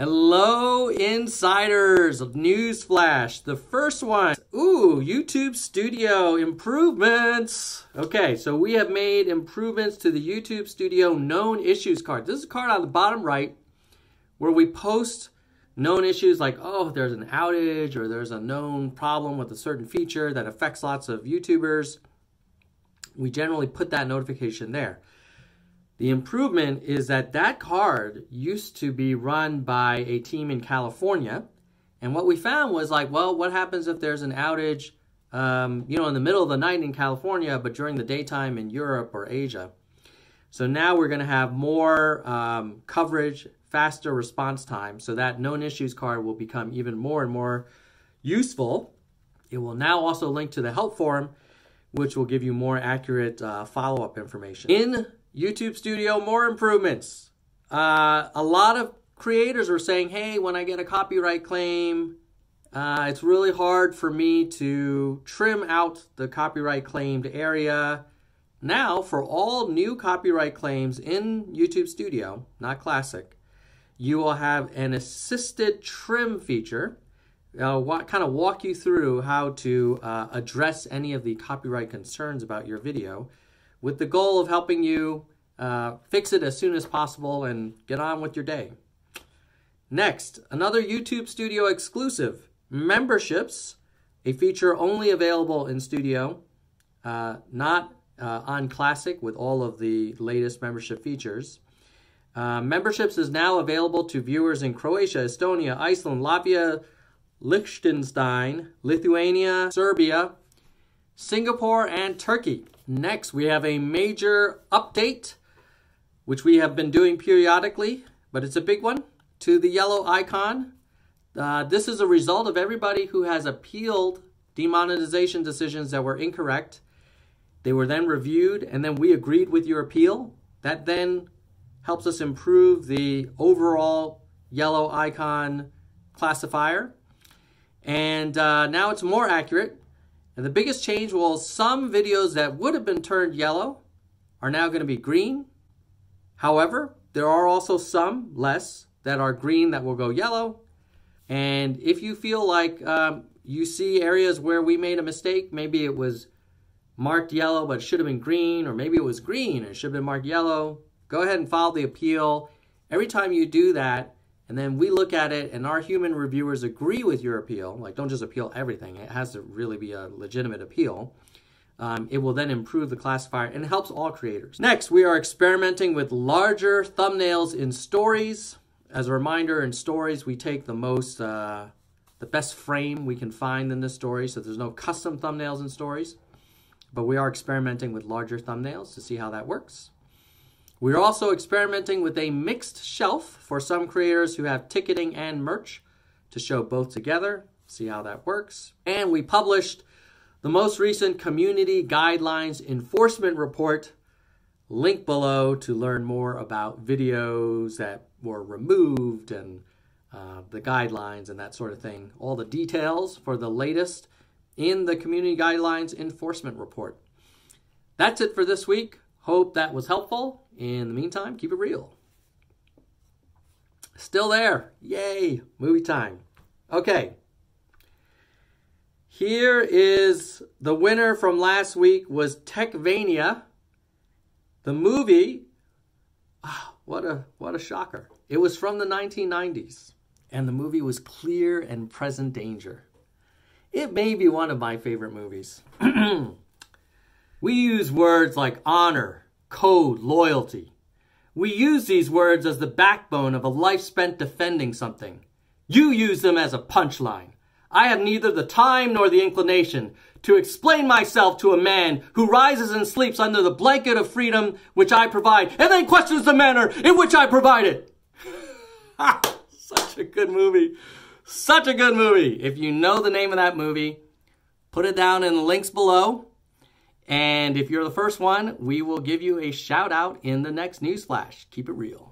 Hello, insiders! Newsflash. The first one. Ooh, YouTube Studio improvements. Okay, so we have made improvements to the YouTube Studio known issues card. This is a card on the bottom right where we post known issues like, oh, there's an outage or there's a known problem with a certain feature that affects lots of YouTubers. We generally put that notification there. The improvement is that that card used to be run by a team in California. And what we found was like, well, what happens if there's an outage, you know, in the middle of the night in California, but during the daytime in Europe or Asia. So now we're going to have more coverage, faster response time. So that known issues card will become even more and more useful. It will now also link to the help forum, which will give you more accurate follow-up information. In YouTube Studio, more improvements. A lot of creators were saying, hey, when I get a copyright claim, it's really hard for me to trim out the copyright claimed area. Now, for all new copyright claims in YouTube Studio, not Classic, you will have an assisted trim feature. I'll kind of walk you through how to address any of the copyright concerns about your video, with the goal of helping you fix it as soon as possible and get on with your day. Next, another YouTube Studio exclusive, Memberships, a feature only available in Studio, not on Classic with all of the latest membership features. Memberships is now available to viewers in Croatia, Estonia, Iceland, Latvia, Liechtenstein, Lithuania, Serbia, Singapore, and Turkey. Next, we have a major update, which we have been doing periodically, but it's a big one, to the yellow icon. This is a result of everybody who has appealed demonetization decisions that were incorrect. They were then reviewed, and then we agreed with your appeal. That then helps us improve the overall yellow icon classifier. And now it's more accurate. And the biggest change was some videos that would have been turned yellow are now going to be green. However, there are also some less that are green that will go yellow. And if you feel like you see areas where we made a mistake, maybe it was marked yellow but it should have been green, or maybe it was green and it should have been marked yellow, go ahead and file the appeal. Every time you do that, and then we look at it and our human reviewers agree with your appeal, like don't just appeal everything, it has to really be a legitimate appeal, it will then improve the classifier and it helps all creators. Next, we are experimenting with larger thumbnails in Stories. As a reminder, in Stories, we take the most, the best frame we can find in the story, so there's no custom thumbnails in Stories, but we are experimenting with larger thumbnails to see how that works. We're also experimenting with a mixed shelf for some creators who have ticketing and merch to show both together, see how that works. And we published the most recent Community Guidelines Enforcement Report, link below to learn more about videos that were removed and the guidelines and that sort of thing. All the details for the latest in the Community Guidelines Enforcement Report. That's it for this week. Hope that was helpful. In the meantime, keep it real. Still there. Yay, movie time. Okay. Here is the winner from last week was Techvania. The movie, oh, what a shocker. It was from the 1990s, and the movie was Clear and Present Danger. It may be one of my favorite movies. We use words like honor, code, loyalty. We use these words as the backbone of a life spent defending something. You use them as a punchline. I have neither the time nor the inclination to explain myself to a man who rises and sleeps under the blanket of freedom which I provide and then questions the manner in which I provide it. Such a good movie. Such a good movie. If you know the name of that movie, put it down in the links below. And if you're the first one, we will give you a shout out in the next newsflash. Keep it real.